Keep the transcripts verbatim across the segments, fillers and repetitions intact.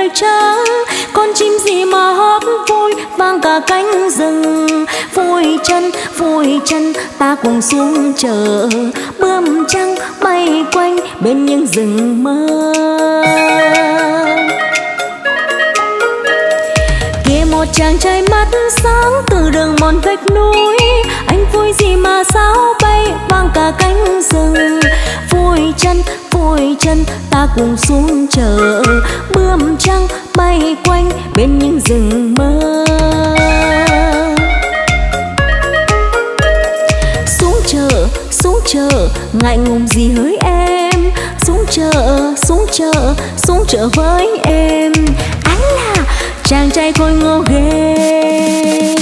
phải trắng. Con chim gì mà hót vui vang cả cánh rừng. Vui chân, vui chân ta cùng xuống chờ. Bươm trắng bay quanh bên những rừng mơ. Kia một chàng trai mắt sáng từ đường mòn vách núi. Anh vui gì mà sao bay vang cả cánh rừng. Vui chân, vui chân ta cùng xuống chờ. Bươm trắng bay quanh bên những rừng mơ. Xuống chợ, xuống chợ ngại ngùng gì hỡi em. Xuống chợ, xuống chợ, xuống chợ với em. Anh là chàng trai khôi ngô ghê.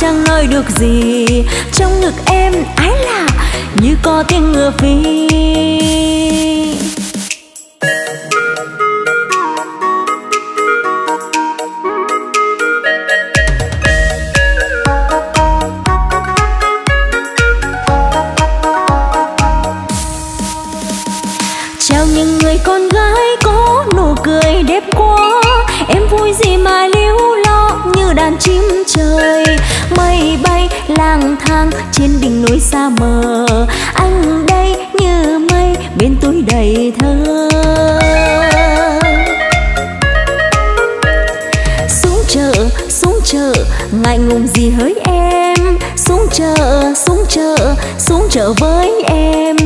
Chẳng nói được gì trong ngực em ái lạ như có tiếng ngựa phi. Chào những người con gái có nụ cười đẹp quá. Em vui gì mà líu lo như đàn chim trời. Mây bay lang thang trên đỉnh núi xa mờ. Anh đây như mây bên túi đầy thơ. Xuống chợ, xuống chợ ngại ngùng gì hỡi em. Xuống chợ, xuống chợ, xuống chợ với em.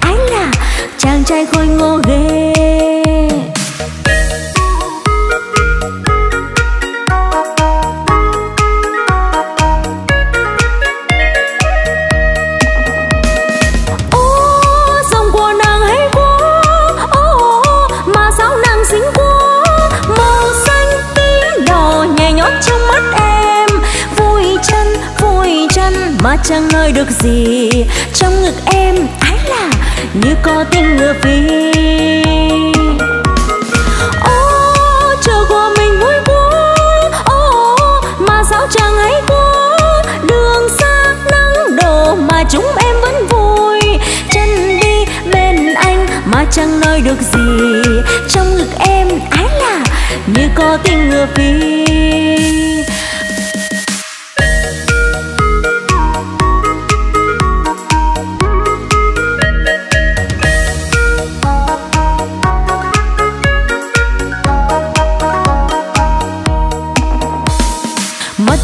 Anh là chàng trai khôi ngô ghê. Chẳng nói được gì trong ngực em ái là như có tiếng ngựa phi. Ô chờ của mình vui quá. Ô mà sao chàng ấy quá. Đường xa nắng đổ mà chúng em vẫn vui. Chân đi bên anh mà chẳng nói được gì trong ngực em ái là như có tiếng ngựa phi.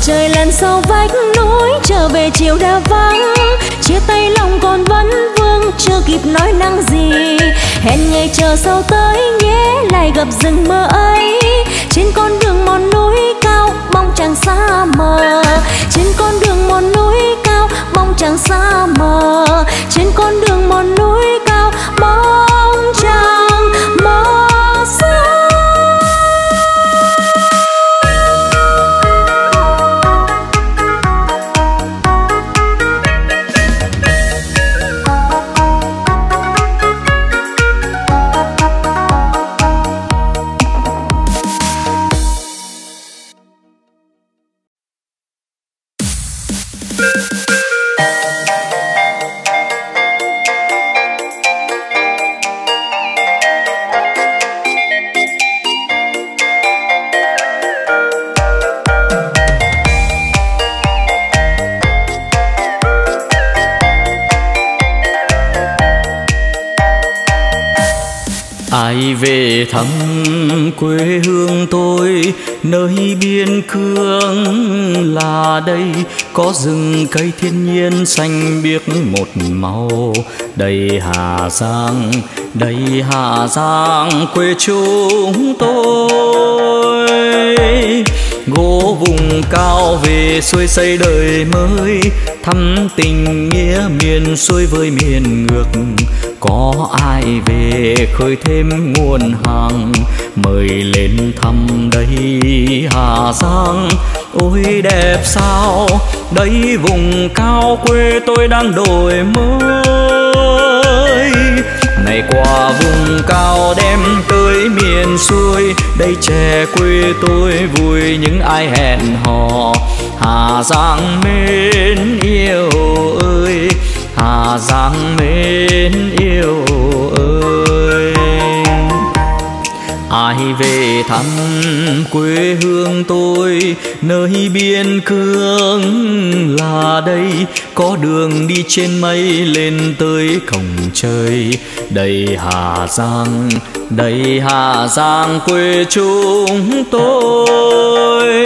Trời lần sau vách núi trở về chiều đã vắng. Chia tay lòng còn vẫn vương chưa kịp nói năng gì. Hẹn ngày chờ sau tới nhé lại gặp rừng mơ ấy. Trên con đường mòn núi cao mong chàng xa mờ. Trên con đường mòn núi cao mong chàng xa mờ. Trên con đường mòn núi cao mong chàng mơ xa. Ai về thăm quê hương tôi, nơi biên cương là đây. Có rừng cây thiên nhiên xanh biếc một màu. Đây Hà Giang, đây Hà Giang quê chúng tôi. Gỗ vùng cao về xuôi xây đời mới. Thăm tình nghĩa miền xuôi với miền ngược. Có ai về khơi thêm nguồn hàng. Mời lên thăm đây Hà Giang. tôi đẹp sao? Đây vùng cao quê tôi đang đổi mới. Này qua vùng cao đem tới miền xuôi, đây trẻ quê tôi vui những ai hẹn hò. Hà Giang mến yêu ơi, Hà Giang mến yêu ơi. Ai về thăm quê hương tôi, nơi biên cương là đây. Có đường đi trên mây lên tới cổng trời. Đây Hà Giang, đây Hà Giang quê chúng tôi.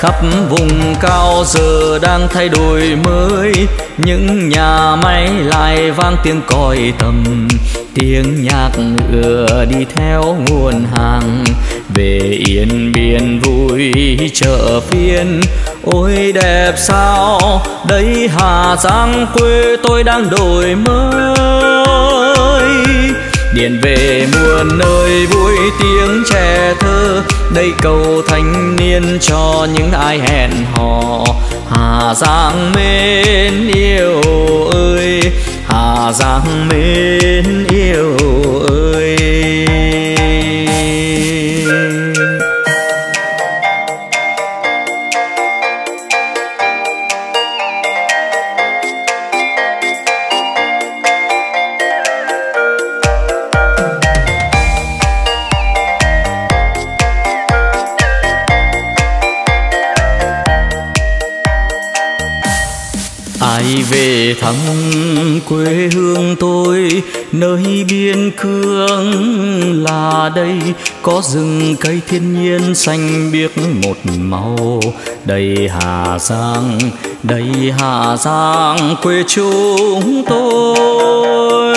Khắp vùng cao giờ đang thay đổi mới, những nhà máy lại vang tiếng còi tầm. Tiếng nhạc ngựa đi theo nguồn hàng, về yên biên vui chợ phiên. Ôi đẹp sao, đây Hà Giang quê tôi đang đổi mới. Điện về muôn nơi vui tiếng trẻ thơ, đây cầu thanh niên cho những ai hẹn hò. Hà Giang mến yêu ơi, Hà Giang mến yêu ơi. Ai về thăm quê hương tôi, nơi biên cương là đây. Có rừng cây thiên nhiên xanh biếc một màu. Đây Hà Giang, đây Hà Giang quê chúng tôi.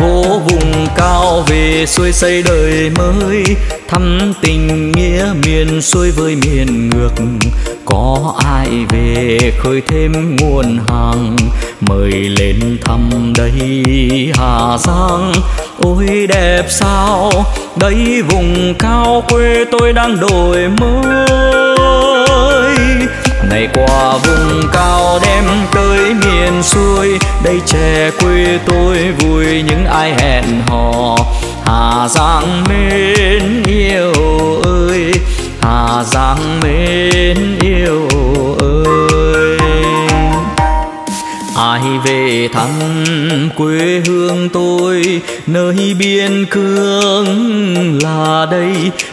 Gỗ vùng cao về xuôi xây đời mới, thăm tình nghĩa miền xuôi với miền ngược. Có ai về khơi thêm nguồn hàng, mời lên thăm đây Hà Giang. Ôi đẹp sao, đây vùng cao quê tôi đang đổi mới. Này qua vùng cao đem tới miền xuôi, đây trẻ quê tôi vui những ai hẹn hò. Hà Giang mến yêu ơi, Hà Giang mến yêu ơi. Ai về thăm quê hương tôi, nơi biên cương là đây.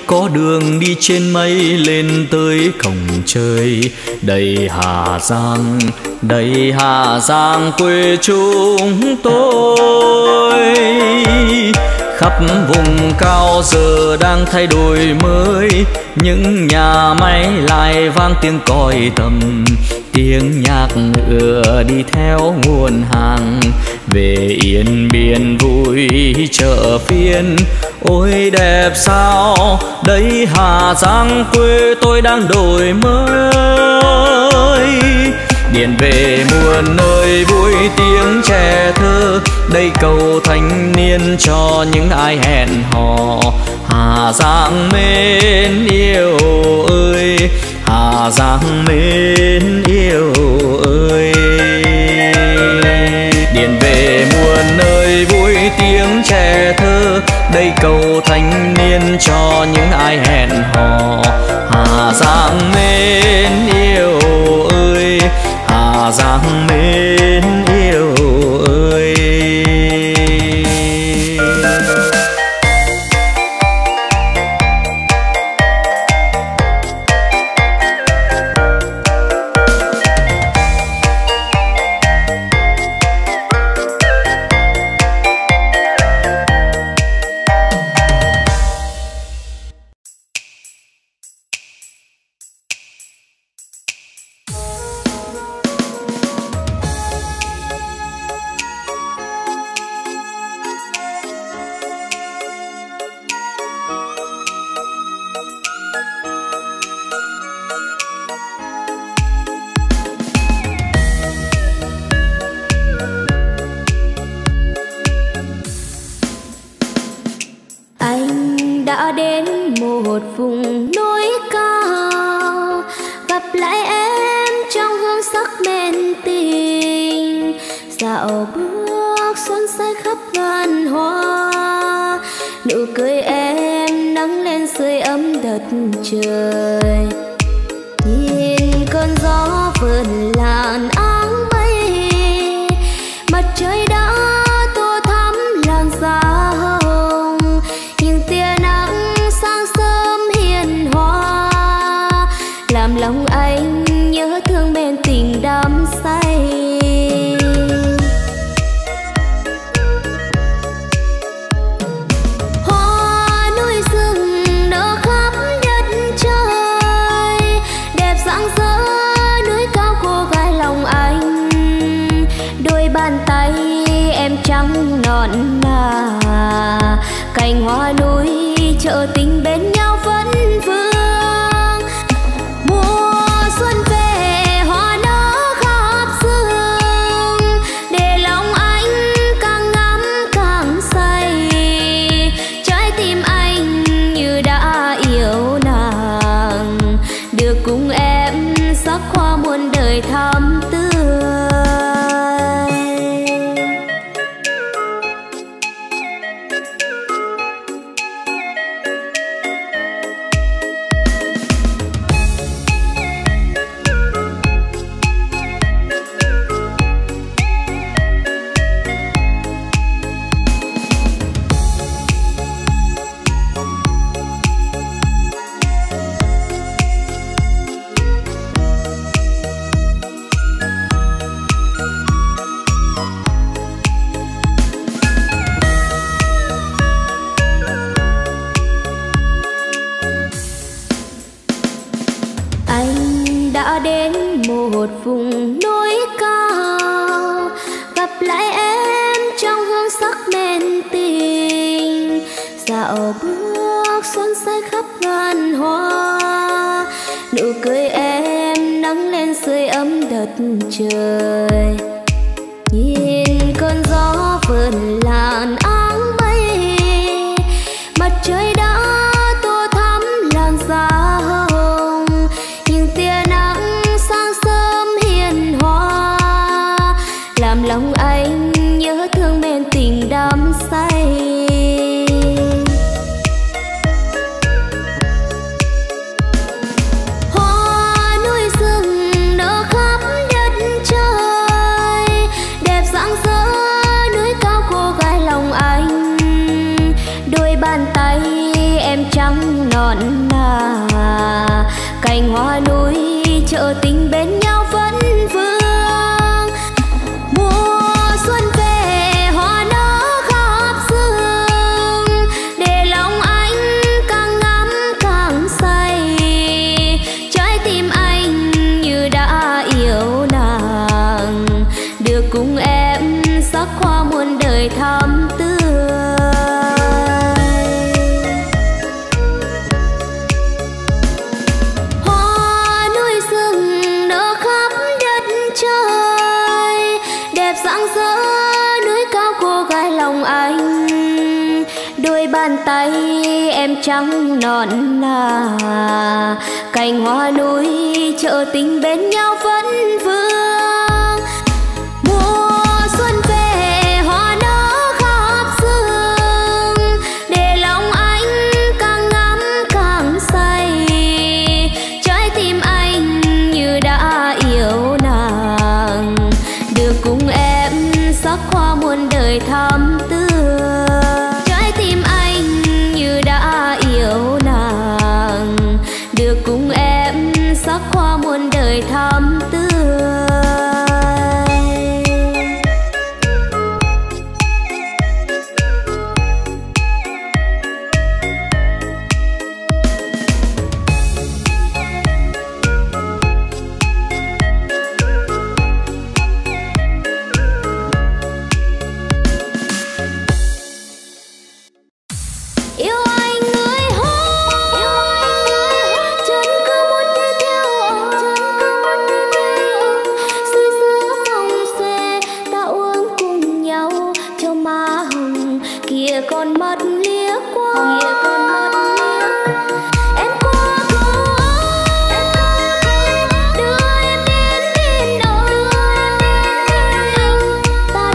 Có đường đi trên mây lên tới cổng trời. Đây Hà Giang, đây Hà Giang quê chúng tôi. Khắp vùng cao giờ đang thay đổi mới, những nhà máy lại vang tiếng còi tầm. Tiếng nhạc ngựa đi theo nguồn hàng, về yên biên vui chợ phiên. Ôi đẹp sao, đây Hà Giang quê tôi đang đổi mới. Điện về muôn nơi vui tiếng trẻ thơ, đây cầu thanh niên cho những ai hẹn hò. Hà Giang mến yêu ơi, Hà Giang mến yêu ơi. Điện về muôn nơi vui tiếng trẻ thơ, đây cầu thanh niên cho những ai hẹn hò. Hà Giang mến yêu ơi, Hà Giang mến yêu ơi. Anh đã đến một vùng núi cao, dạo bước xuân say khắp ngàn hoa, nụ cười em nắng lên sưởi ấm đất trời. Nhìn cơn gió vờn làn áng mây, mặt trời đã tô thắm làn da hồng, những tia nắng sáng sớm hiền hòa làm lòng anh nhớ thương bên tình đắm say. Cành hoa núi chợ tình bên nhau vẫn vương, mùa xuân về hoa nở khắp dương, để lòng anh càng ngắm càng say, trái tim anh như đã yêu nàng, được cùng em sắc hoa muôn đời thắm tươi. Bước xuân say khắp ngàn hoa, nụ cười em nắng lên sưởi ấm đất trời. Nhìn cơn gió vờn làn áng mây, mặt trời đã tô thắm làn da hồng, những tia nắng sáng sớm hiền hòa làm lòng anh nhớ thương bên tình đắm say. Cành hoa núi chợ tình bên nhau vẫn vương, mùa xuân về hoa nở khắp dương, để lòng anh càng ngắm càng say, trái tim anh như đã yêu nàng, được cùng em sắc hoa muôn đời thắm tươi. Tay em trắng nõn nà, cành hoa núi chợ tình bên nhau vẫn vương, mùa xuân về hoa nở khắp dương, để lòng anh càng ngắm càng say, trái tim anh như đã yêu nàng, được cùng em sắc hoa muôn đời thắm tươi. Thắm tươi. Yêu ta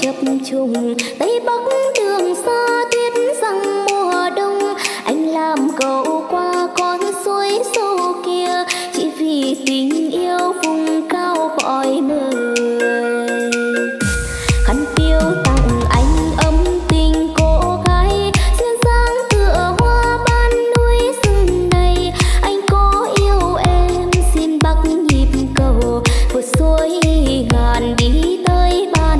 chập trùng Tây Bắc đường xa tiếc rằng mùa đông anh làm cầu qua con suối sâu kia chỉ vì tình yêu vùng cao cõi người. Khăn tiêu tặng anh ấm tình cô gái duyên dáng tựa hoa ban núi rừng này. Anh có yêu em xin bắt nhịp cầu vượt suối ngàn đi tới bàn em.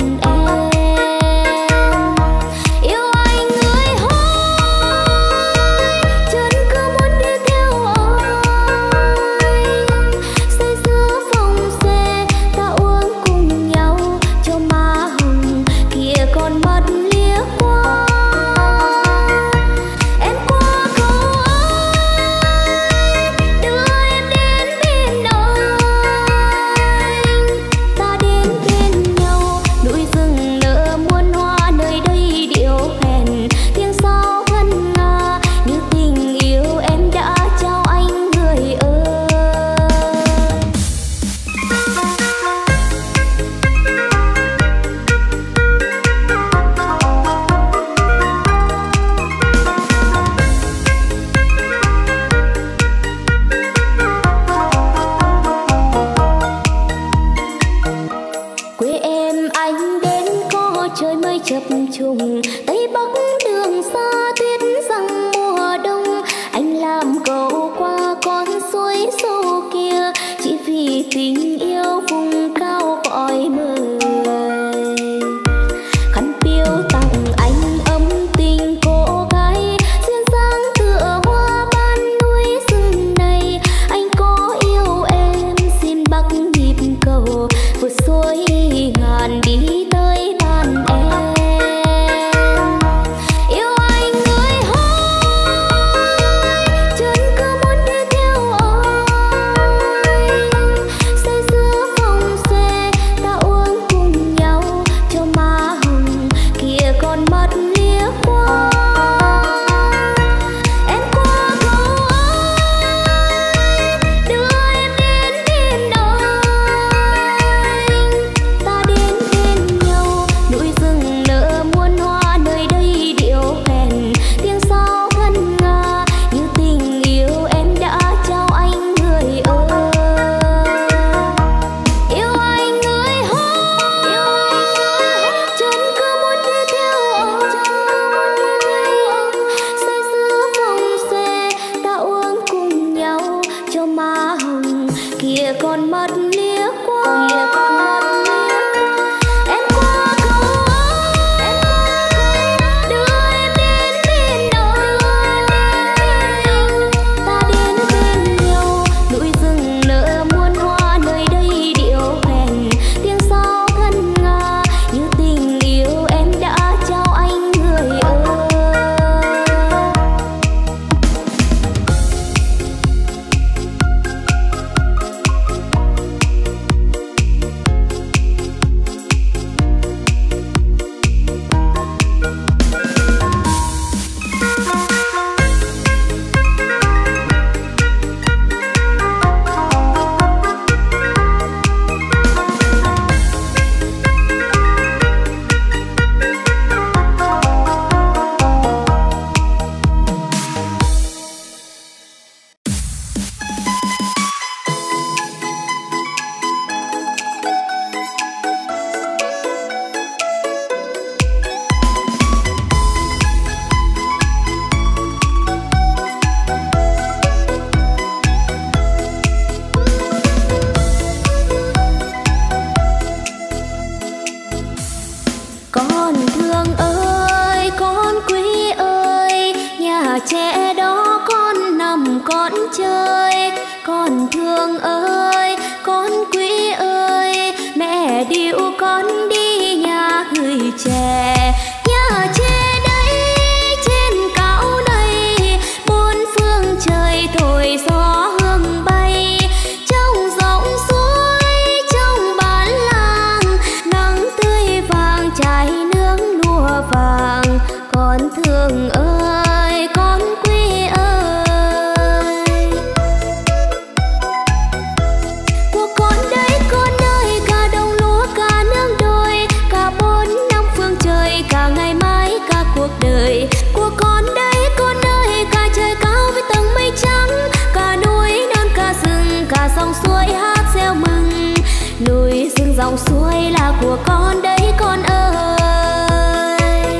dòng suối là của con đấy con ơi.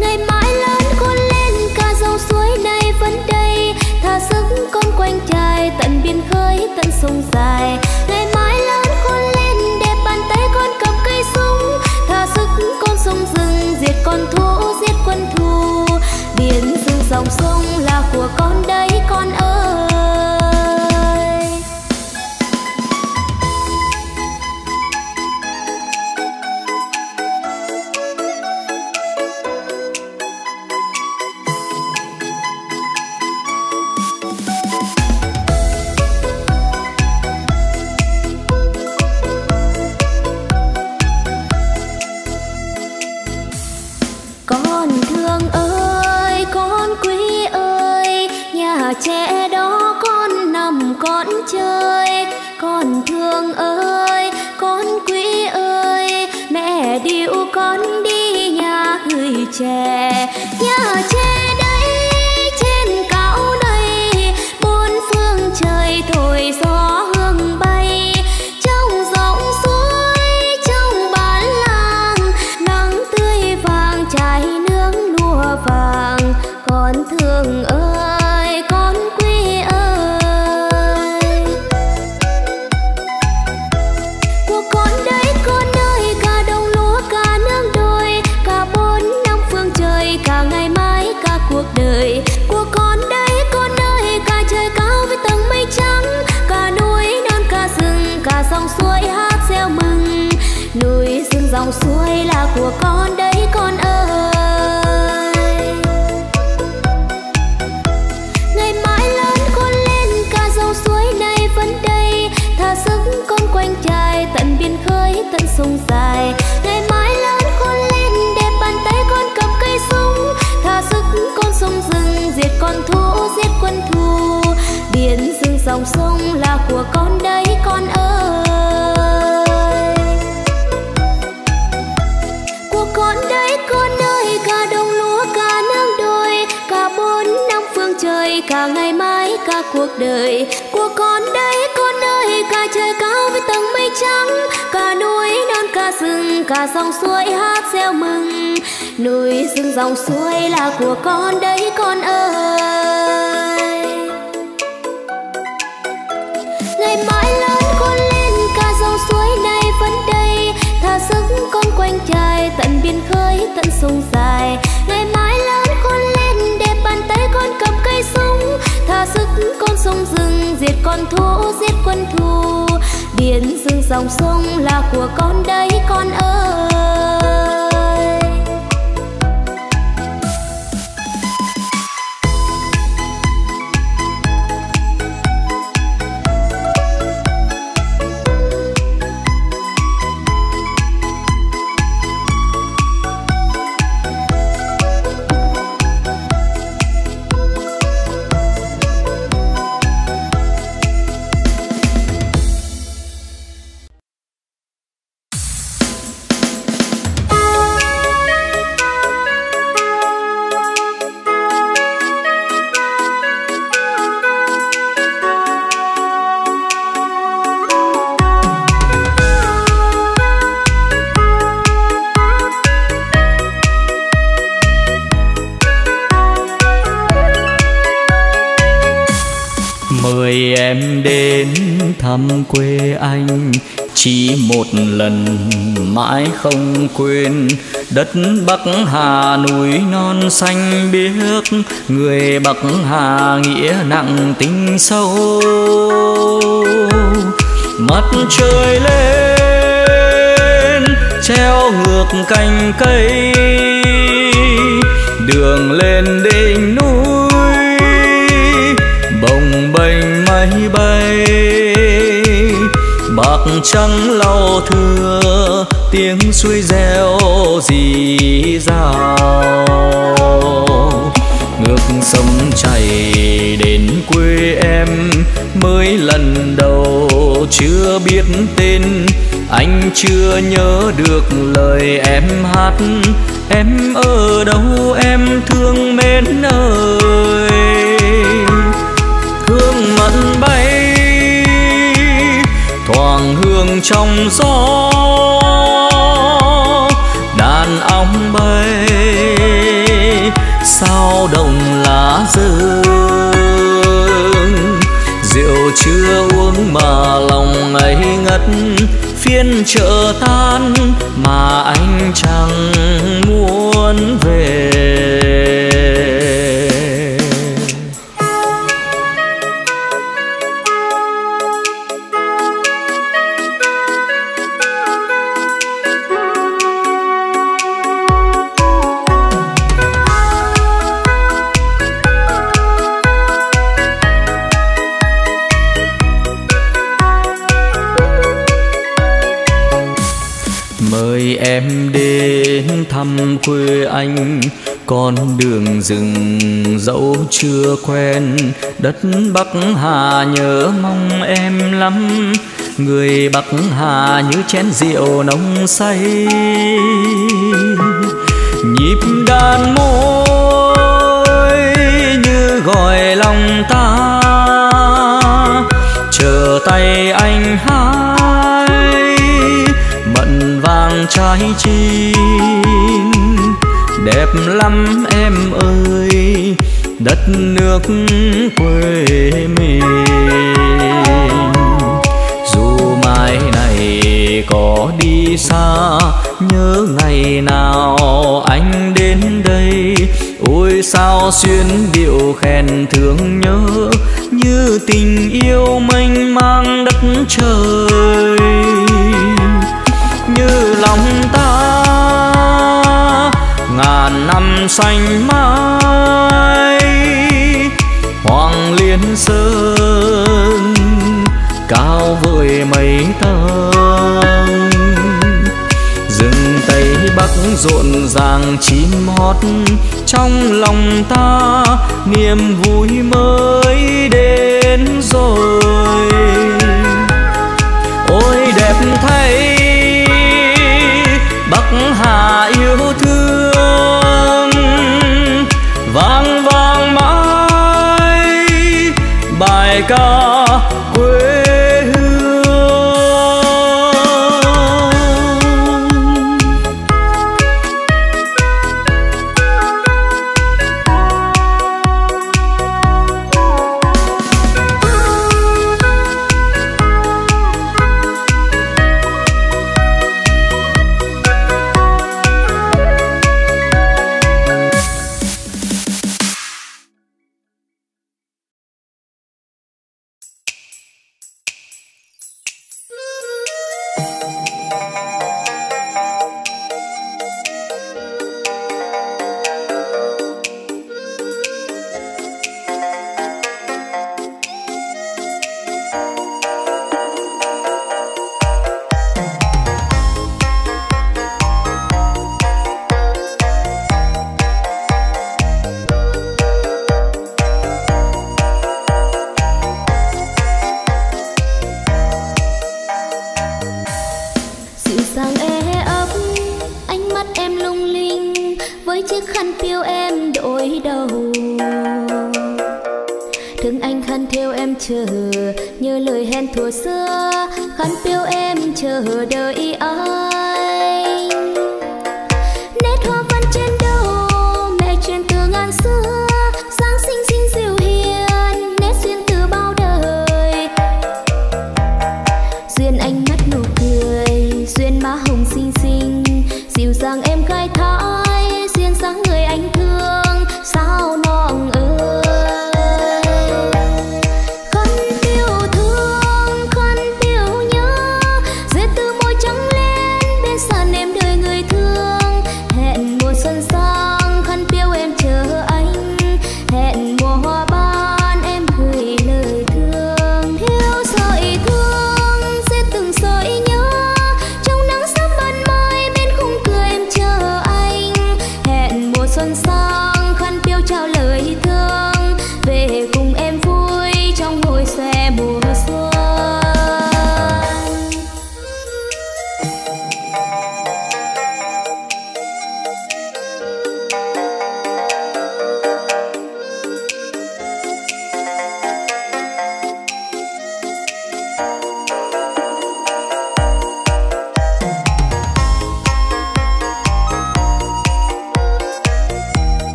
Ngày mãi lớn con lên cả dòng suối này vẫn đây, thả sức con quanh trời tận biên khơi tận sông dài. Ngày mãi lớn con lên để bàn tay con cầm cây súng, thả sức con sông rừng diệt con thú giết quân thù. Biển rừng dòng sông là của con đấy con ơi. Chè, nhà chè đây, trên cạo đây, bốn phương trời thổi gió hương bay. Trong dòng suối, trong bản làng, nắng tươi vàng trái nướng lúa vàng. Con thương ơi, con quý ơi, của con đấy con ơi, cả đồng lúa cả nước đôi, cả bốn cả ngày mai cả cuộc đời. Của con đấy con ơi, cả trời cao với tầng mây trắng, cả núi non cả rừng, cả dòng suối hát reo mừng. Núi rừng dòng suối là của con đấy con ơi. Ngày mãi lớn con lên cả dòng suối này vẫn đây, thả sức con quanh trời tận biên khơi tận sông dài. Ngày mãi lớn con lên để bàn tay con cầm cây súng, thả sức con sông rừng diệt con thú giết quân thù. Biển rừng dòng sông là của con đấy con ơi. Của con đấy con ơi, cả đồng lúa cả nước đôi, cả bốn năm phương trời, cả ngày mai cả cuộc đời. Của con đấy con ơi, cả trời cao với tầng mây trắng, cả núi non cả rừng, cả dòng suối hát reo mừng. Núi rừng dòng suối là của con đấy con ơi. Ngày mãi lớn con lên cả dòng suối này vẫn đây, thả sức con quanh trời tận biên khơi tận sông dài. Ngày mãi lớn con lên để bàn tay con cầm cây súng, thả sức con sông rừng diệt con thú giết quân thù. Biển rừng dòng sông là của con đấy con ơi. Mời em đến thăm quê anh chỉ một lần mãi không quên. Đất Bắc Hà núi non xanh biếc, người Bắc Hà nghĩa nặng tình sâu. Mặt trời lên treo ngược cành cây, đường lên đỉnh núi bềnh máy bay. Bạc trắng lau thưa tiếng suối reo rì rào, ngược sông chảy đến quê em mới lần đầu chưa biết tên. Anh chưa nhớ được lời em hát, em ở đâu em thương mến ơi. Hương mận bay trong gió đàn ong bay sao đồng lá dương. Rượu chưa uống mà lòng ngây ngất, phiên chợ tan mà anh chẳng muốn về. Em đến thăm quê anh, con đường rừng dẫu chưa quen, đất Bắc Hà nhớ mong em lắm. Người Bắc Hà như chén rượu nồng say, nhịp đàn môi như gọi lòng ta, chờ tay anh hát trái chim đẹp lắm em ơi, đất nước quê mình. Dù mai này có đi xa, nhớ ngày nào anh đến đây. Ôi sao xuyên điệu khen thương nhớ, như tình yêu mênh mang đất trời. Như lòng ta ngàn năm xanh mãi, Hoàng Liên Sơn cao vời mấy tầng. Rừng Tây Bắc rộn ràng chim hót, trong lòng ta niềm vui mới đến rồi. Ôi đẹp thay Bắc Hà yêu thương, vang vang mãi bài ca quê hương.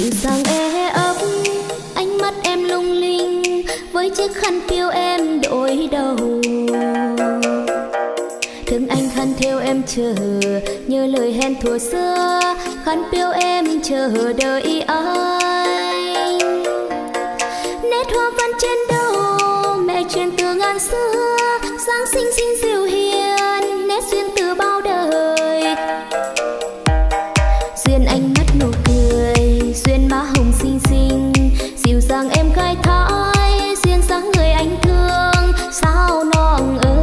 dịu dàng ê ấp, ánh mắt em lung linh với chiếc khăn piêu em đội đầu. Thương anh khăn theo em chờ như lời hẹn thuở xưa, khăn piêu em chờ đợi anh. Nét hoa văn trên đầu mẹ truyền từ ngàn xưa, sáng xinh xinh dịu hiền, nét duyên từ bao đời. Duyên ánh mắt nụ cười, duyên má hồng xinh xinh, dịu dàng em khai thác, duyên dáng người anh thương sao non ơi.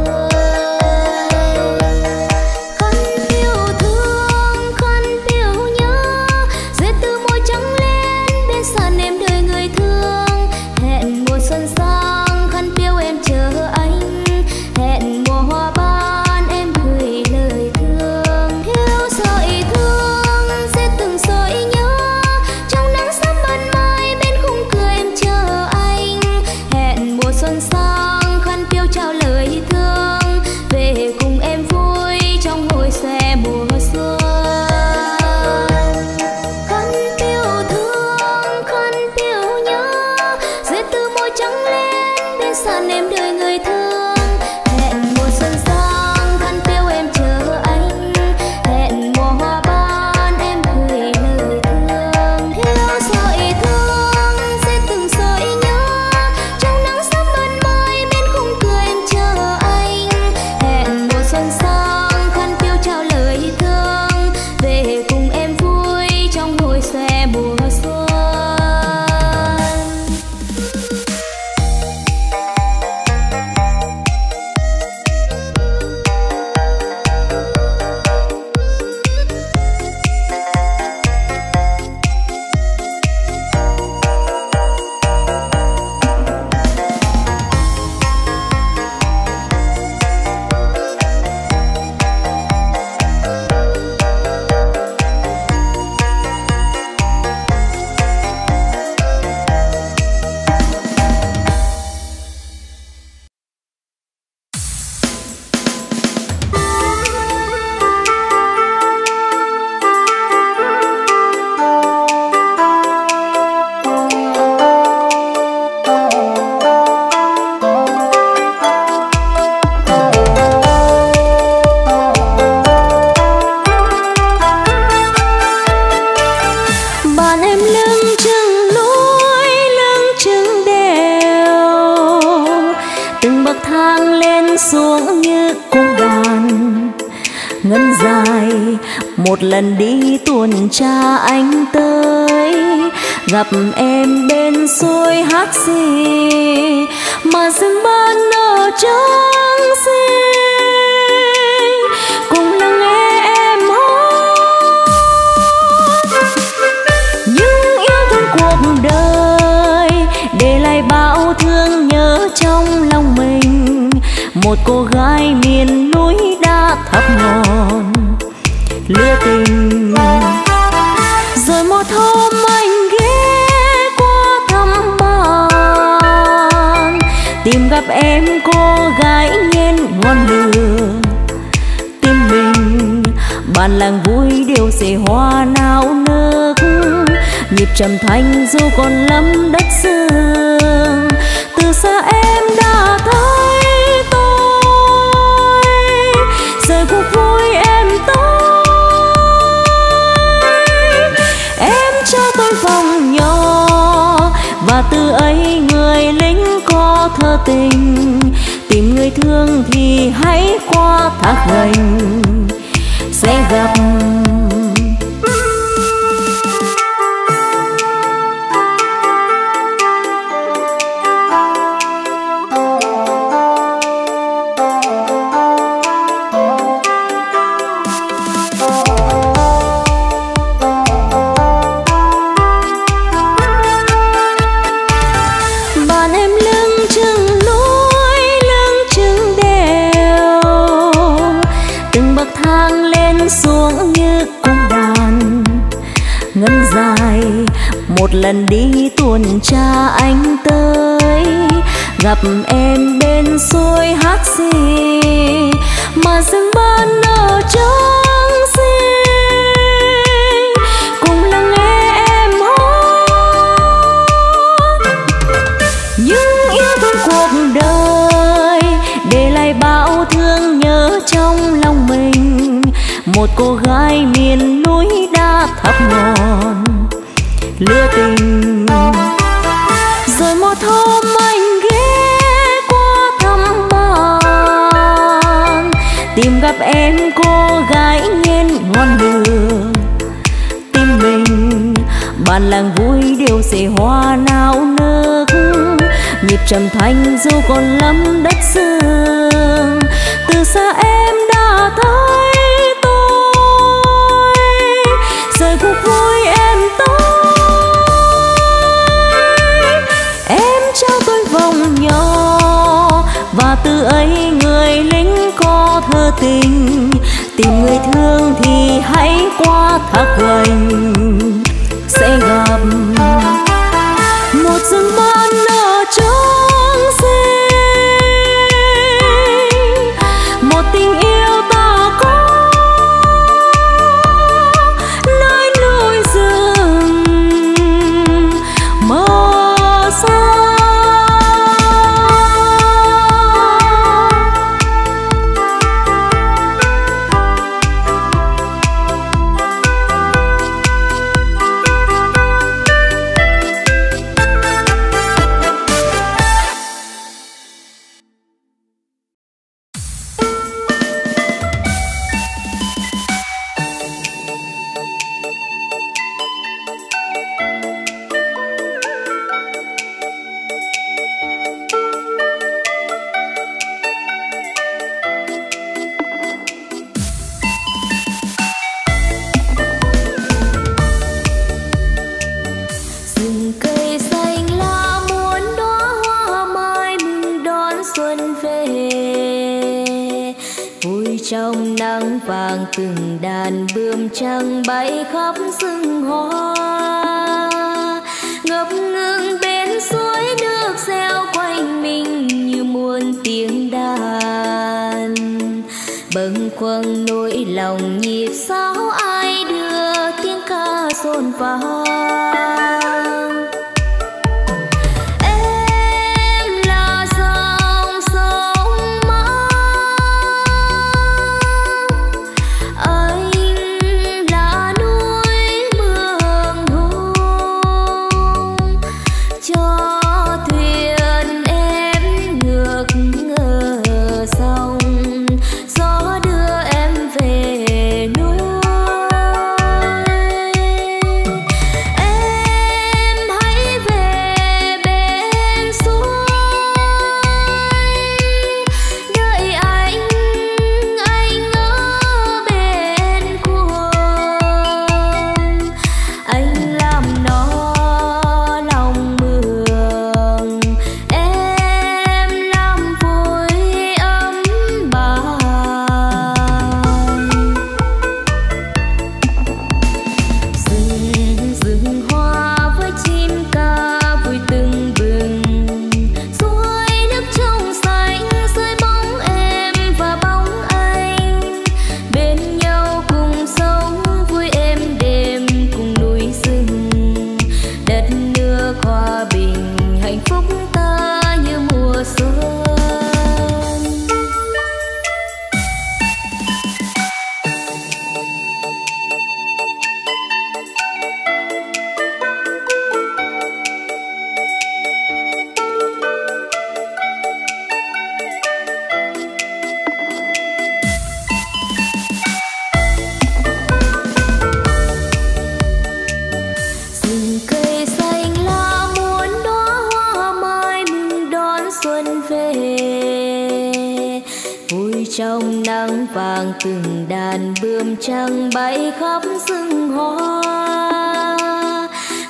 Gặp em bên suối hát gì mà rừng ban nở trắng xinh, cùng lắng nghe em hót những yêu thương cuộc đời, để lại bao thương nhớ trong lòng mình. Một cô gái miền núi đã thắp ngọn lửa tình, rồi một hôm anh tìm gặp em, cô gái nhen ngọn lửa tim mình. Bản làng vui điều gì hoa nao nức, nhịp trầm thanh dù còn lắm đất sương. Từ xa em đã thấy tôi, rời cuộc vui em tới. Em cho tôi vòng nhỏ, và từ ấy người lính có thơ tình. Tìm người thương thì hãy qua thác gành sẽ gặp. Một lần đi tuần tra anh tới, gặp em bên suối hát gì mà rừng ban nở trắng xinh, cùng lắng nghe em hót cô gái miền núi đã thắp ngọn lửa tình. Rồi một hôm anh ghé qua thăm bạn, tìm gặp em cô gái nhiên ngon lường tim mình. Bàn làng vui điều xì hoa náo nức, nhịp trầm thanh dù còn lắm đất xưa. Từ xa em đã thấy tôi, rời cuộc vui em tới. Em trao tôi vòng nhỏ, và từ ấy người lính có thơ tình. Tìm người thương thì hãy qua Thác Gành sẽ gặp. Một rừng ban nở trắng xinh, một tình yêu ta có nơi núi rừng mơ xa. Từng đàn bươm trắng bay khắp rừng hoa, ngập ngừng bên suối nước reo quanh mình như muôn tiếng đàn. Bâng khuâng nỗi lòng nhịp sáo, ai đưa tiếng ca rộn vào. Từng đàn bươm trắng bay khắp rừng hoa,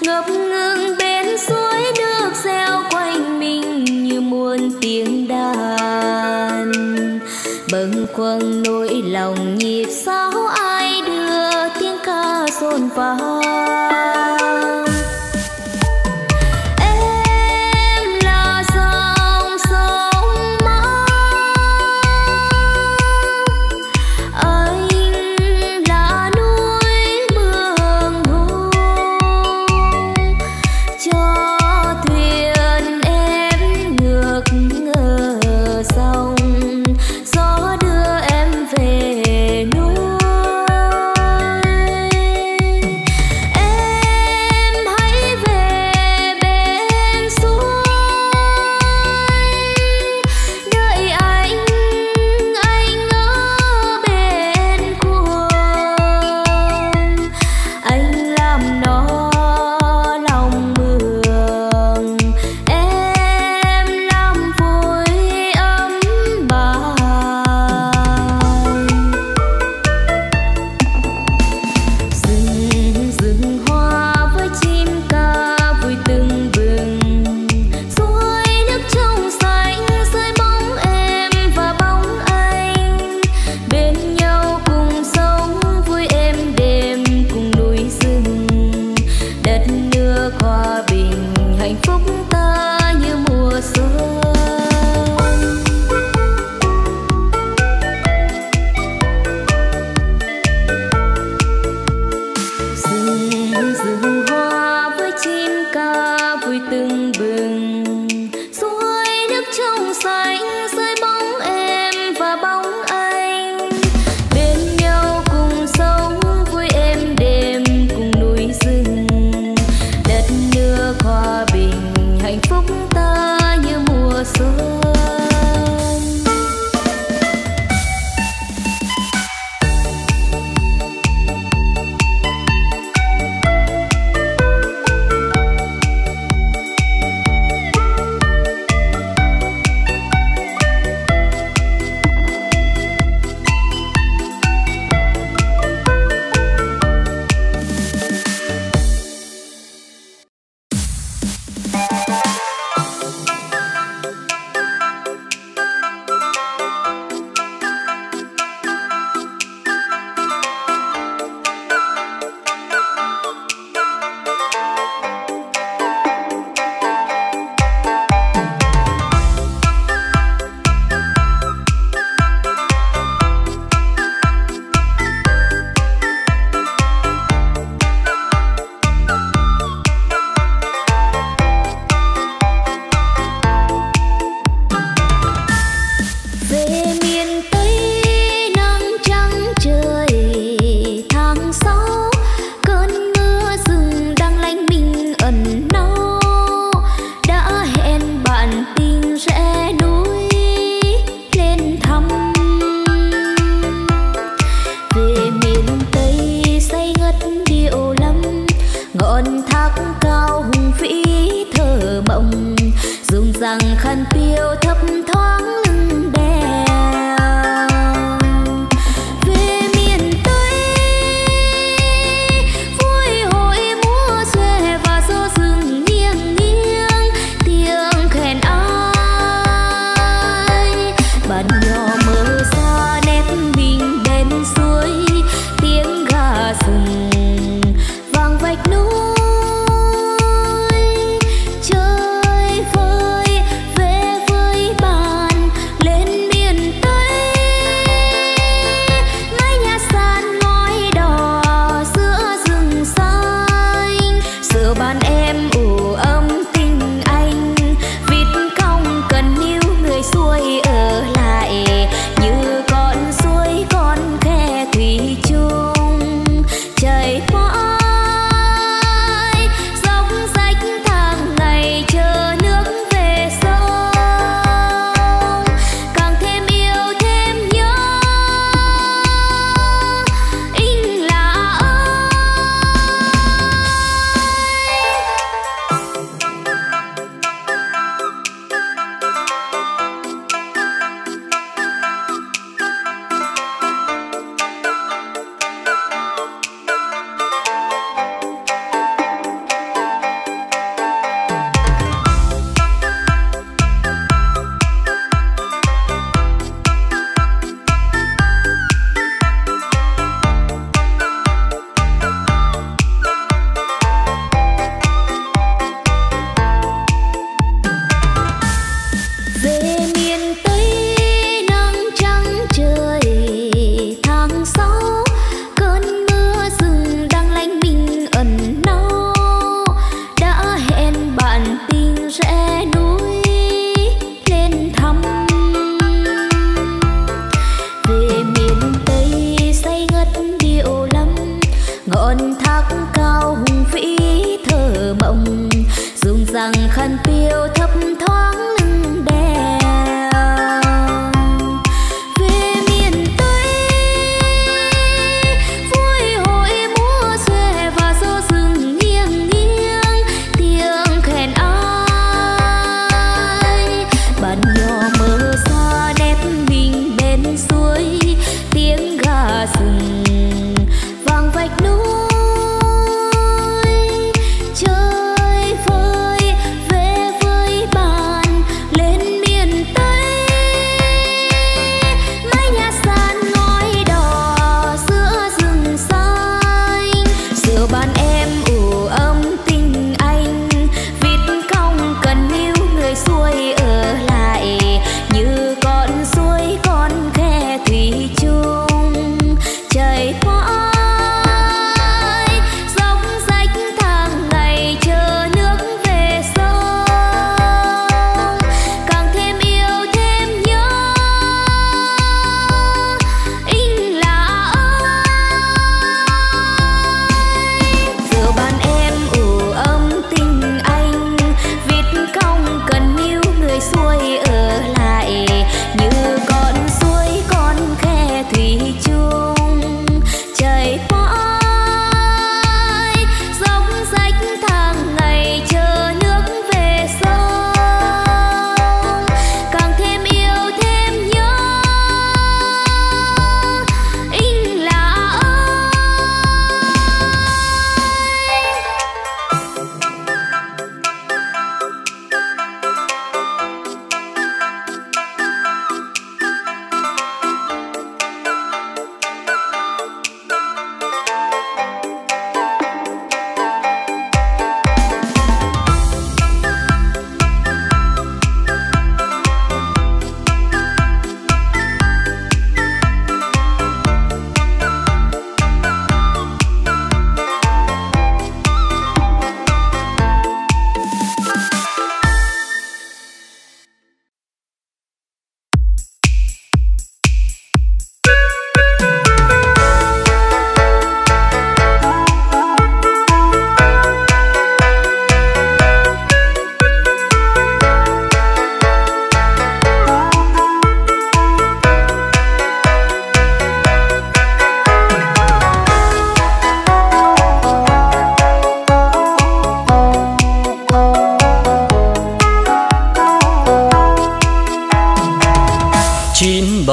ngập ngừng bên suối nước reo quanh mình như muôn tiếng đàn. Bâng khuâng nỗi lòng nhịp sáo, ai đưa tiếng ca rộn vào. Hãy subscribe tưng bừng, suối nước trong xanh rơi bóng em và bóng anh. Bên nhau cùng sống vui êm đềm cùng núi rừng, đất nước hòa bình hạnh phúc ta như mùa xuân.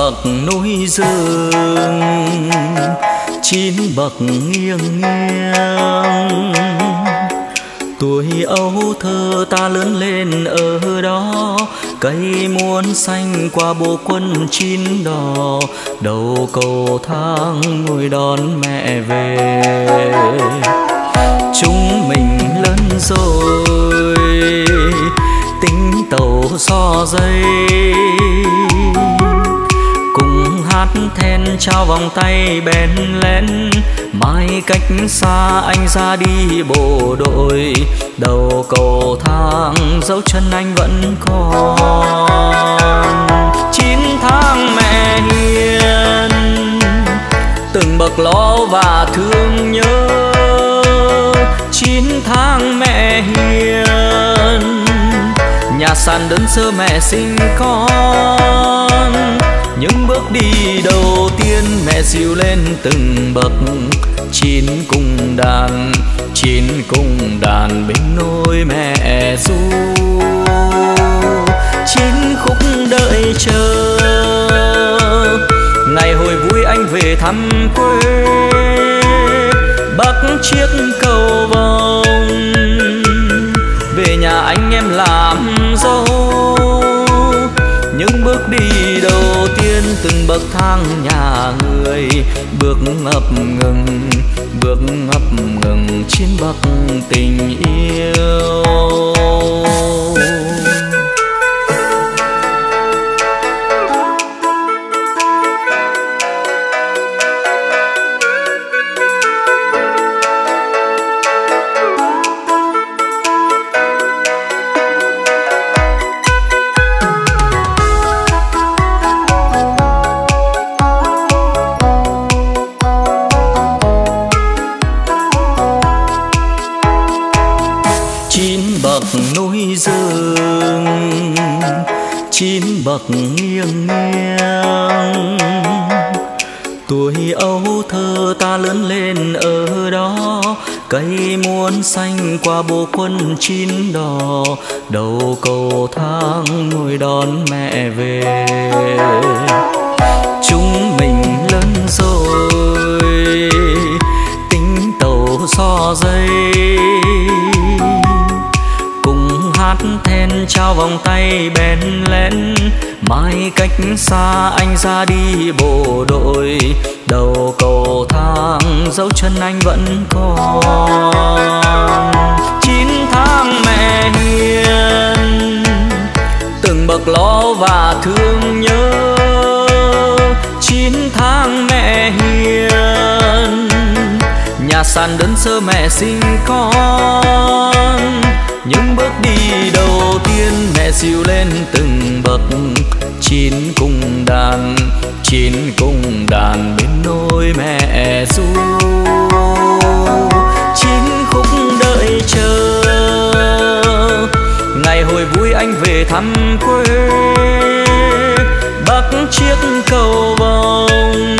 bậc núi rừng, chín bậc nghiêng nghiêng. Tuổi ấu thơ ta lớn lên ở đó, cây muôn xanh qua bộ quân chín đò, đầu cầu thang ngồi đón mẹ về. Chúng mình lớn rồi, tính tàu so dây, cùng hát then trao vòng tay bén lén. Mai cách xa anh ra đi bộ đội, đầu cầu thang dấu chân anh vẫn còn. Chín tháng mẹ hiền, từng bậc lo và thương nhớ. Chín tháng mẹ hiền, nhà sàn đơn sơ mẹ sinh con. Những bước đi đầu tiên mẹ dìu lên từng bậc, chín cung đàn, chín cung đàn bên nôi mẹ ru. Chín khúc đợi chờ, ngày hồi vui anh về thăm quê. Bắc chiếc cầu vồng, về nhà anh em làm dâu. Những bước đi đầu tiên từng bậc thang nhà người, bước ngập ngừng, bước ngập ngừng trên bậc tình yêu. Bậc nghiêng nghiêng, tuổi ấu thơ ta lớn lên ở đó, cây muôn xanh qua bộ quân chín đò, đầu cầu thang ngồi đón mẹ về. Chúng mình lớn rồi, tính tàu so dây, then trao vòng tay bén lén. Mai cách xa anh ra đi bộ đội, đầu cầu thang dấu chân anh vẫn còn. Chín tháng mẹ hiền, từng bậc lo và thương nhớ. Chín tháng mẹ hiền, nhà sàn đơn sơ mẹ sinh con. Những bước đi đầu tiên mẹ dìu lên từng bậc, chín cung đàn, chín cung đàn bên nôi mẹ ru. Chín khúc đợi chờ, ngày hồi vui anh về thăm quê. Bắc chiếc cầu vồng,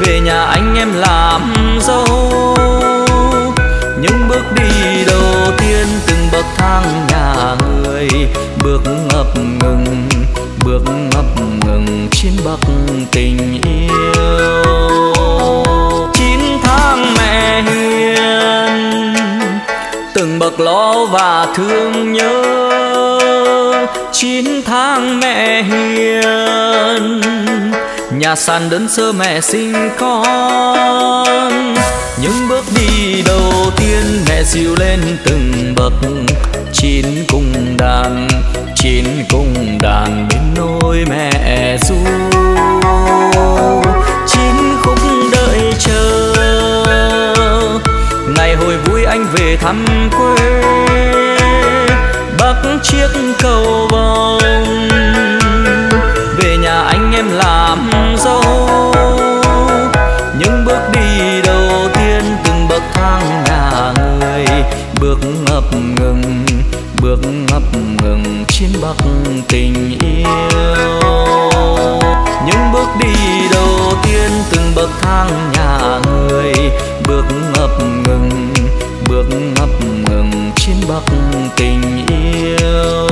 về nhà anh em làm dâu. Những bước đi đầu tiên từng bậc thang nhà người, bước ngập ngừng, bước ngập ngừng trên bậc tình yêu. Chín tháng mẹ hiền, từng bậc lo và thương nhớ. Chín tháng mẹ hiền, nhà sàn đơn sơ mẹ sinh con. Những bước đi đầu tiên mẹ dìu lên từng bậc, chín cung đàn, chín cung đàn bên nôi mẹ ru. Chín khúc đợi chờ, ngày hồi vui anh về thăm quê. Bắc chiếc cầu vồng, về nhà anh em làm dâu. Những bước đi đầu tiên từng bậc thang nhà người, bước ngập ngừng, bước ngập ngừng trên bậc tình yêu. Những bước đi đầu tiên từng bậc thang nhà người, bước ngập ngừng, bước ngập ngừng trên bậc tình yêu.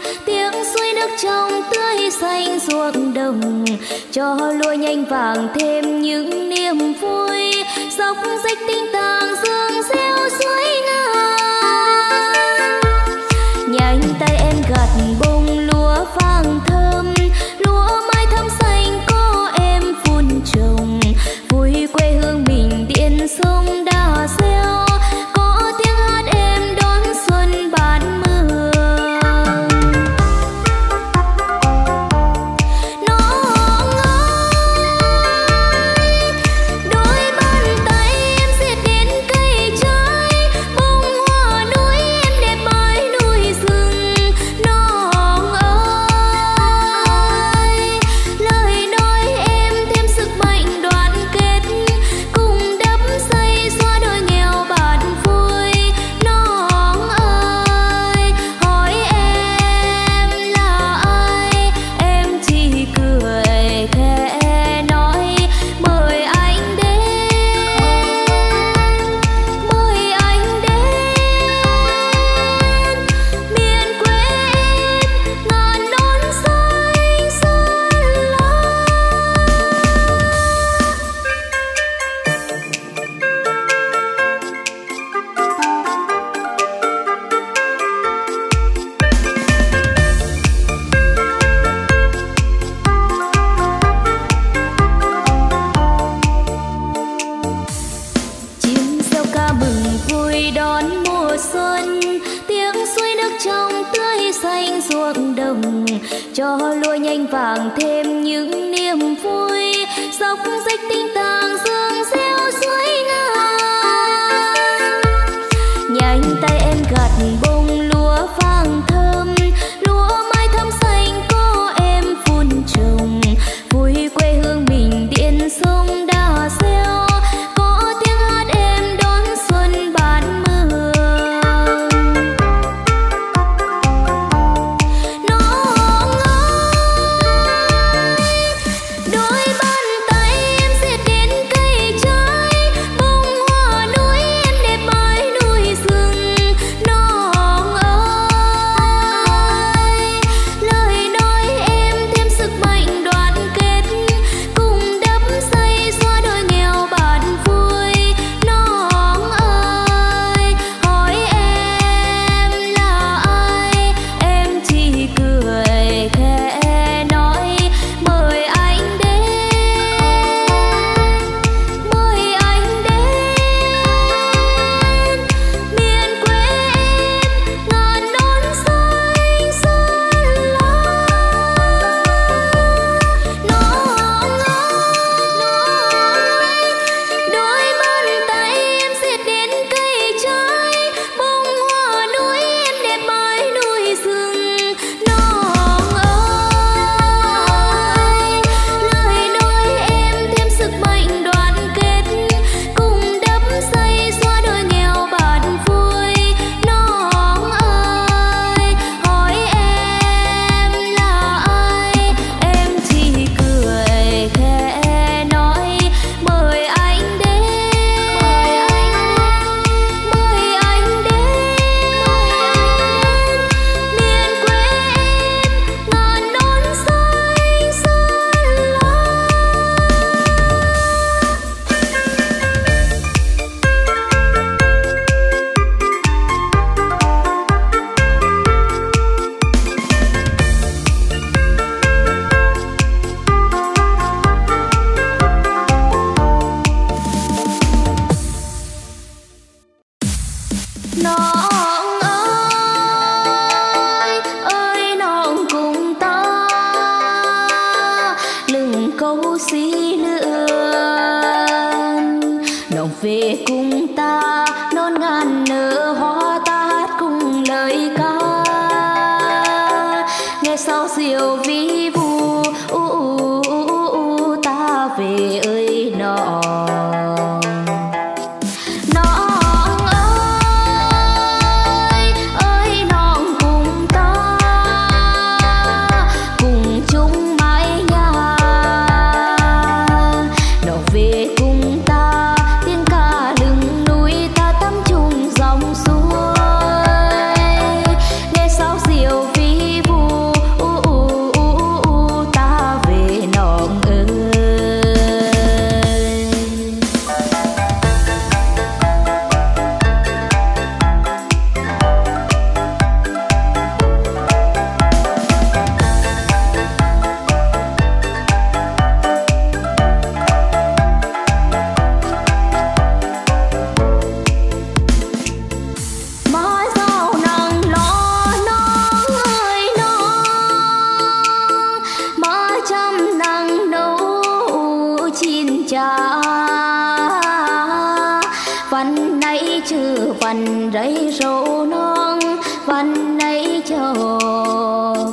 xanh, tiếng suối nước trong tươi xanh ruộng đồng, cho lúa nhanh vàng thêm những niềm vui. Dốc rách tinh tàng dương reo suối ngang, nhanh tay em gặt bông lúa vàng thơm, lúa mai thắm xanh có em vun trồng, vui quê hương mình điện sông Đà reo. Hãy subscribe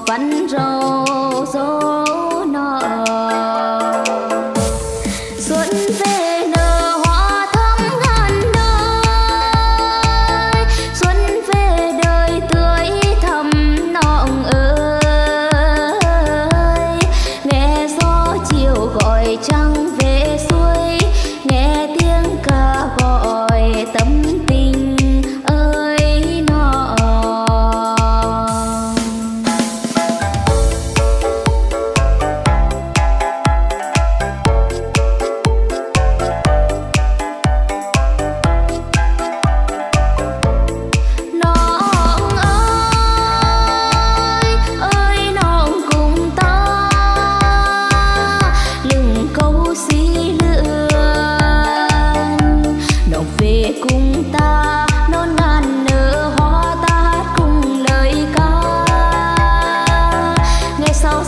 vẫn râu rô nở, xuân về nở hoa thắm ngàn đời, xuân về đời tươi thầm nọng ơi. Nghe gió chiều gọi trăng về xuôi, nghe tiếng ca gọi tấm tình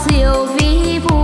diệu vĩ vu.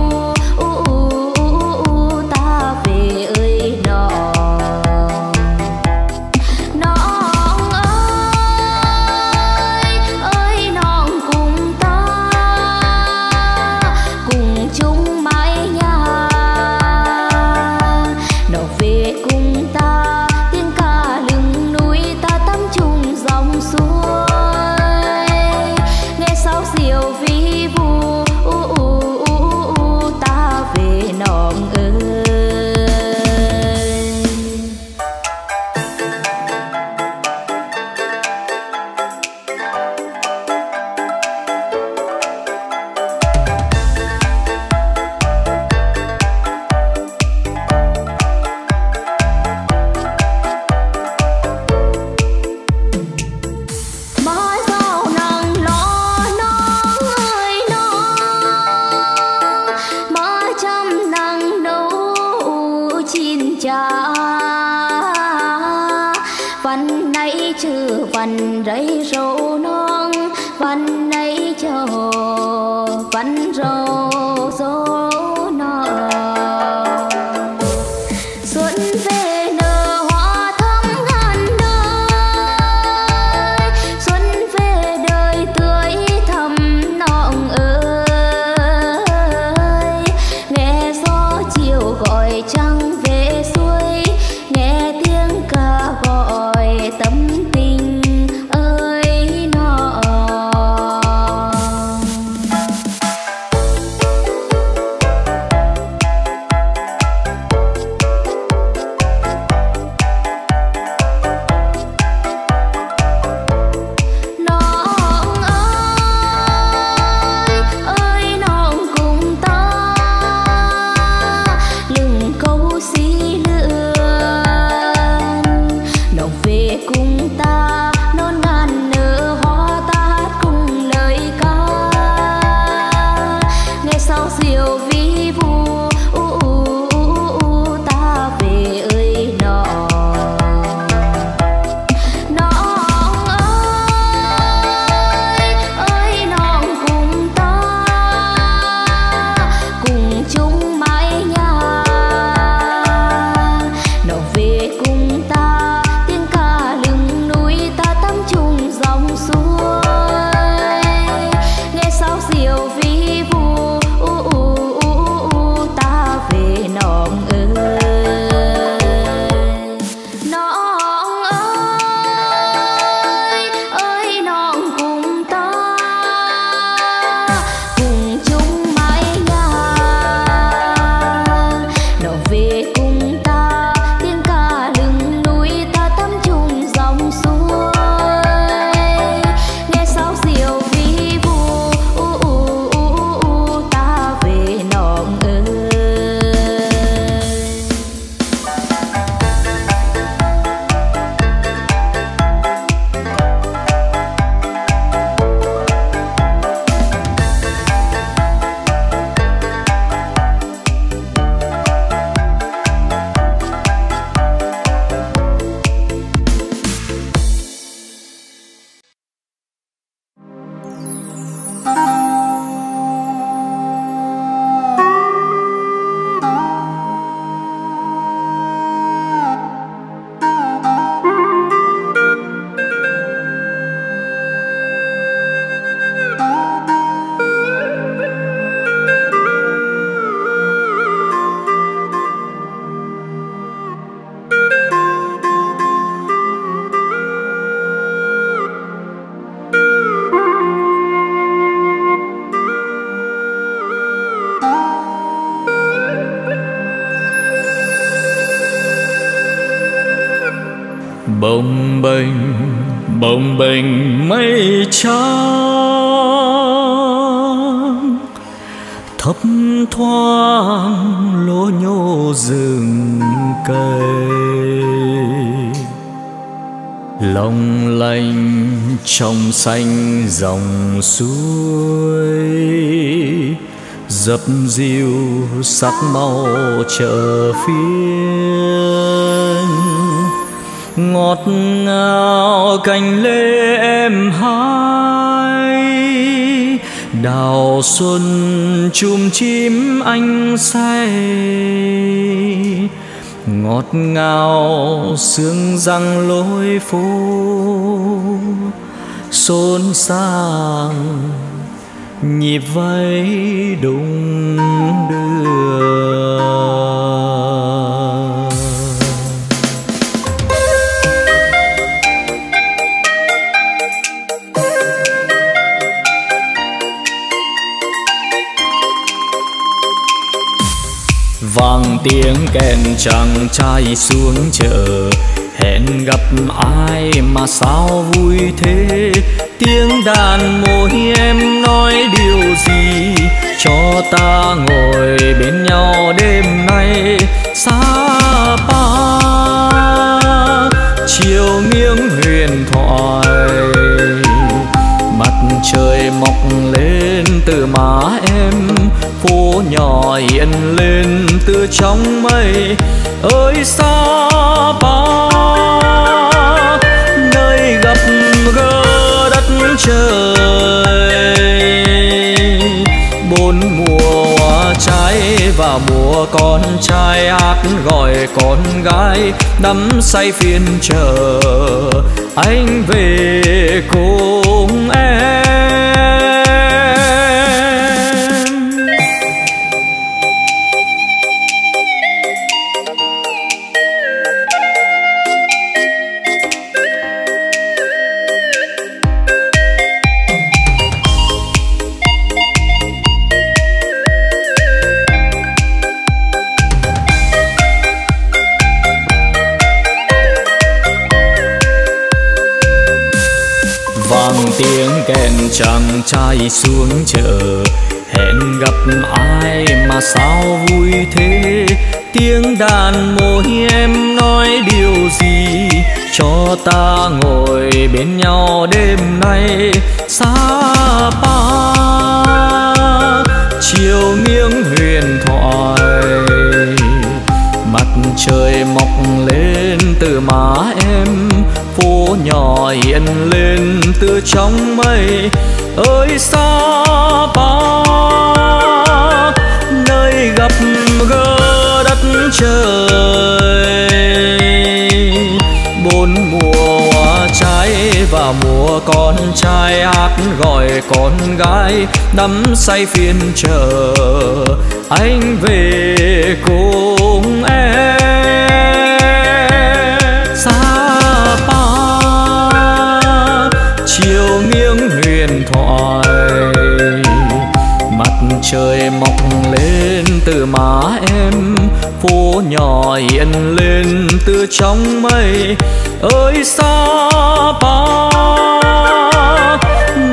bồng bềnh bồng bềnh mây trắng, thấp thoáng lỗ nhô rừng cây, long lanh trong xanh dòng suối dập dìu sắc màu chợ phiên, ngọt ngào cành lê em hái, đào xuân chùm chim anh say, ngọt ngào sương răng lối phố xôn xao nhịp váy đung đưa. Vang tiếng kèn chàng trai xuống chợ, hẹn gặp ai mà sao vui thế. Tiếng đàn môi em nói điều gì, cho ta ngồi bên nhau đêm nay. Sa Pa chiều nghiêng huyền thoại, mặt trời mọc lên từ má em, phố nhỏ hiện lên từ trong mây. Ơi Sa Pa nơi gặp gỡ đất trời, bốn mùa hoa trái và mùa con trai hát gọi con gái, đắm say phiên chờ anh về cùng em. Chàng trai xuống chợ, hẹn gặp ai mà sao vui thế. Tiếng đàn môi em nói điều gì, cho ta ngồi bên nhau đêm nay. Sa Pa chiều nghiêng huyền thoại, mặt trời mọc lên từ má em, phố nhỏ hiện lên từ trong mây. Ơi Sa Pa nơi gặp gỡ đất trời, bốn mùa hoa trái và mùa con trai hát gọi con gái, đắm say phiên chờ anh về cùng em. Sa chiều nghiêng huyền thoại, mặt trời mọc lên từ má em, phố nhỏ hiện lên từ trong mây. Ơi Sa Pa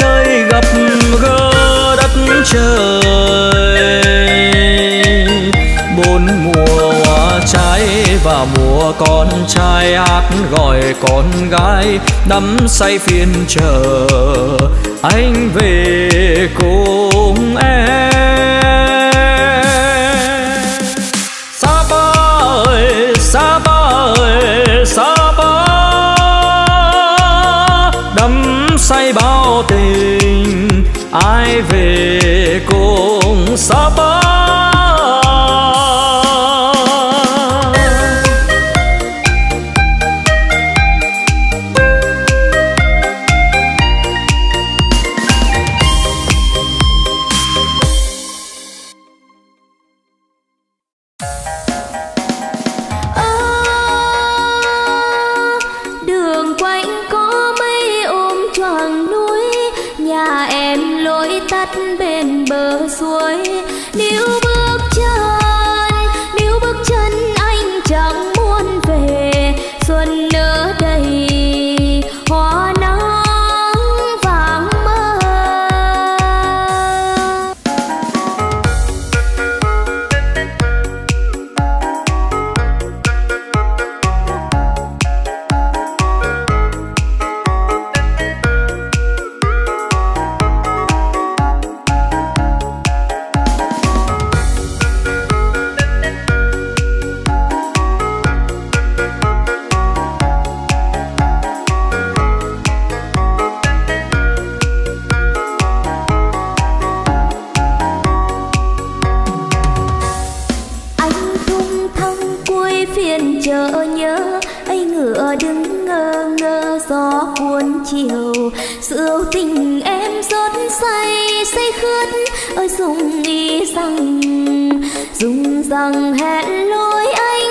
nơi gặp gỡ đất trời, bốn mùa hoa trái và mùa con trai hát gọi con gái, đắm say phiên chờ anh về cùng em. Sa Pa ơi, Sa Pa ơi, Sa Pa đắm say bao tình, ai về cùng Sa Pa. Xuân nở đầy ơi Dung nghĩ rằng Dung rằng hẹn lối anh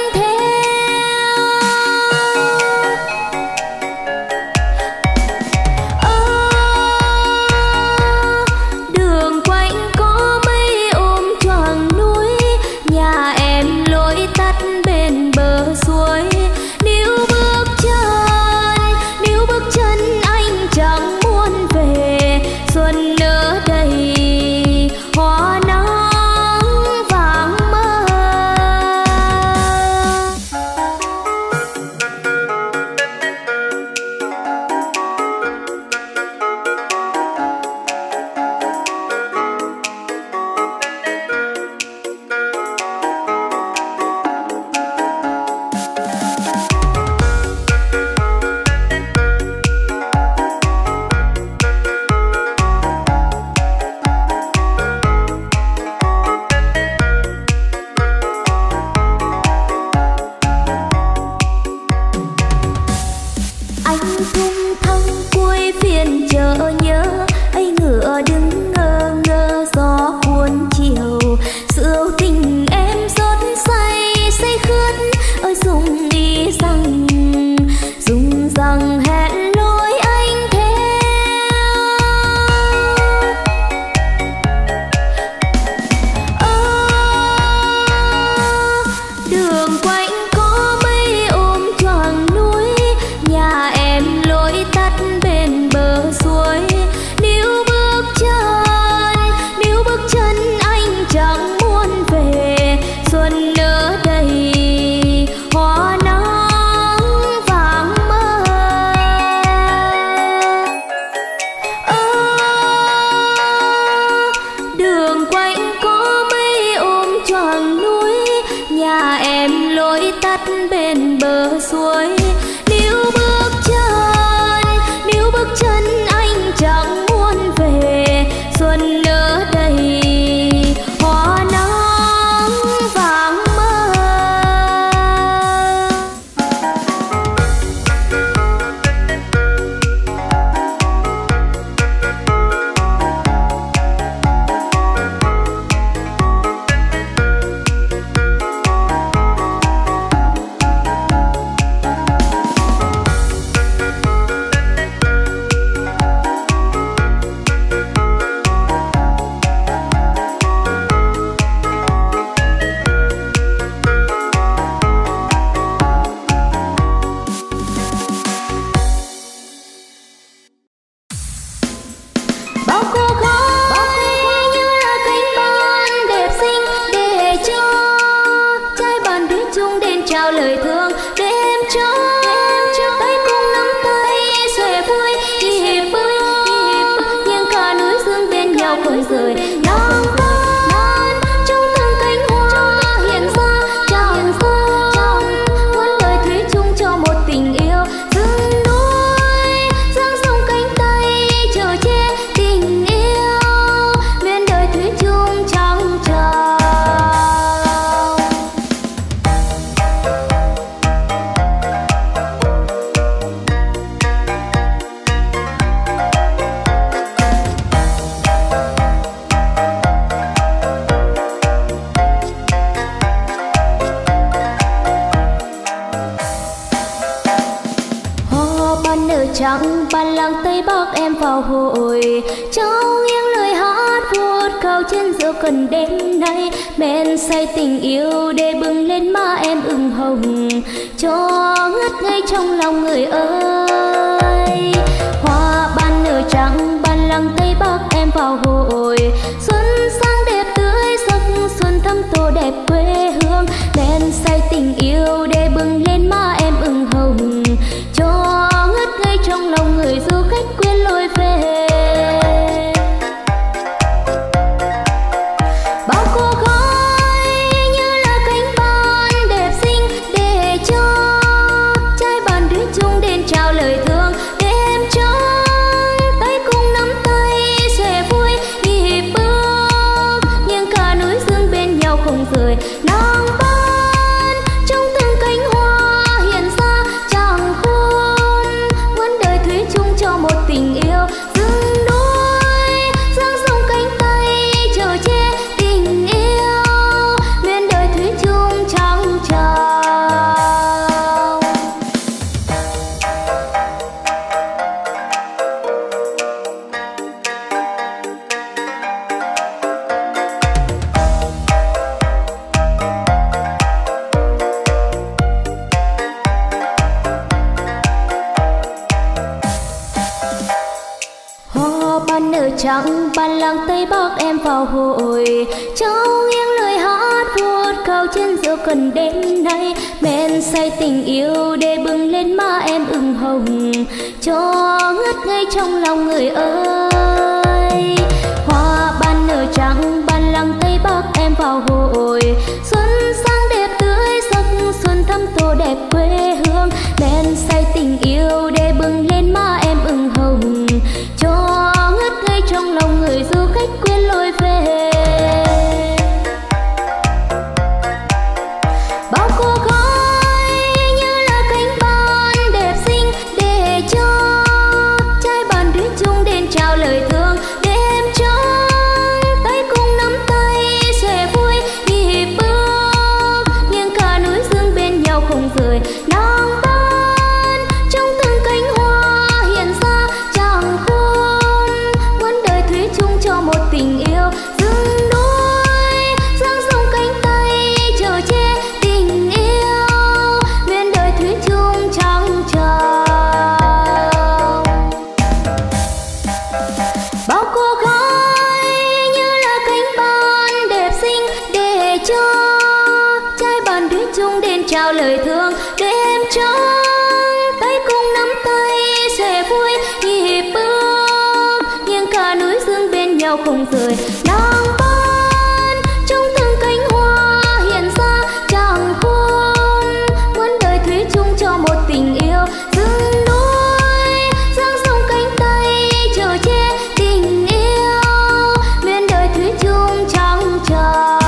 trắng bàn làng Tây Bắc em vào hội. Cháu nghiêng lời hát vuốt cao trên giữa cần đêm nay. Men say tình yêu để bừng lên má em ửng hồng, cho ngất ngây trong lòng người ơi. Hoa ban nở trắng bàn làng Tây Bắc em vào hội. Xuân sang đẹp tươi sắc xuân thắm tô đẹp quê hương. Men say tình yêu để bừng lên má em ửng hồng, cho ngất ngây trong lòng người du khách quyến lối về. Bao cô gái như là cánh ban đẹp xinh, để cho trai bàn đứa chung đến chào lời thương. Đêm trắng tay cùng nắm tay xòe vui nhịp bước, nghiêng cả núi dương bên nhau không rời. Nắng ban trong từng cánh hoa hiện ra chàng khôn muốn đời thủy chung cho một tình yêu. Dừng đôi giang sông cánh tay chờ che tình yêu, nguyện đời thủy chung trong trào. Bao cô gái như là cánh ban đẹp xinh, để cho trai bàn thủy chung đến chào lời thương. Đêm trắng tay cùng nắm tay xòe vui nhịp bước, nghiêng cả núi dương bên nhau không rời. Nắng ban trong từng cánh hoa hiện ra chàng khôn muốn đời thủy chung cho một tình yêu. Dừng núi giang sông cánh tay chờ che tình yêu, nguyện đời thủy chung trong trào.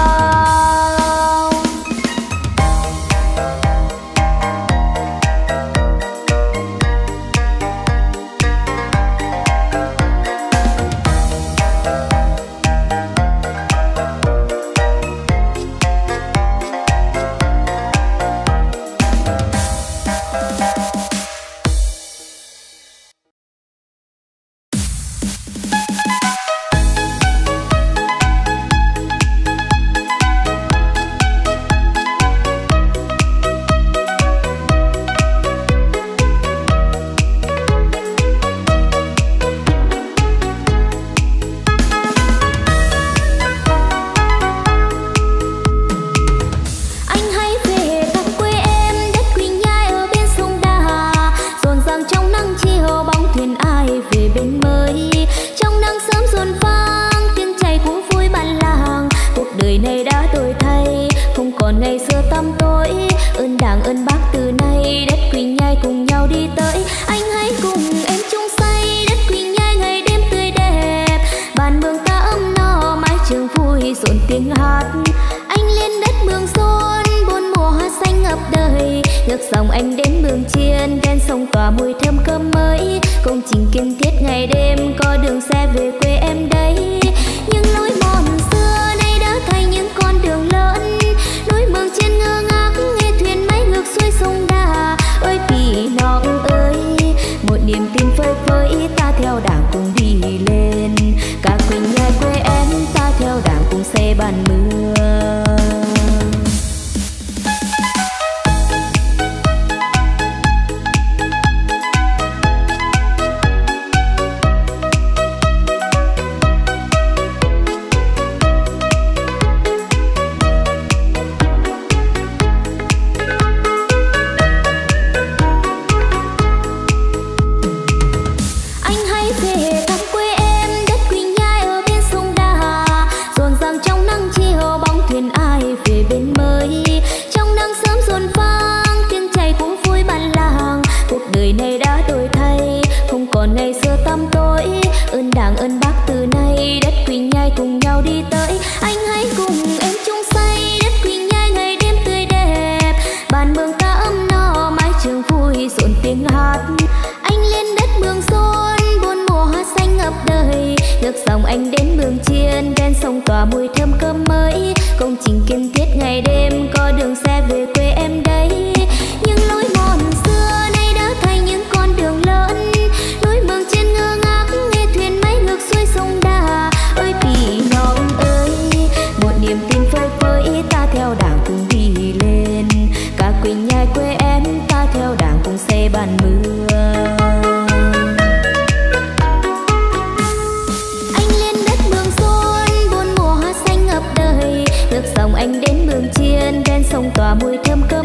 Bàn mưa anh và mùi thơm cơ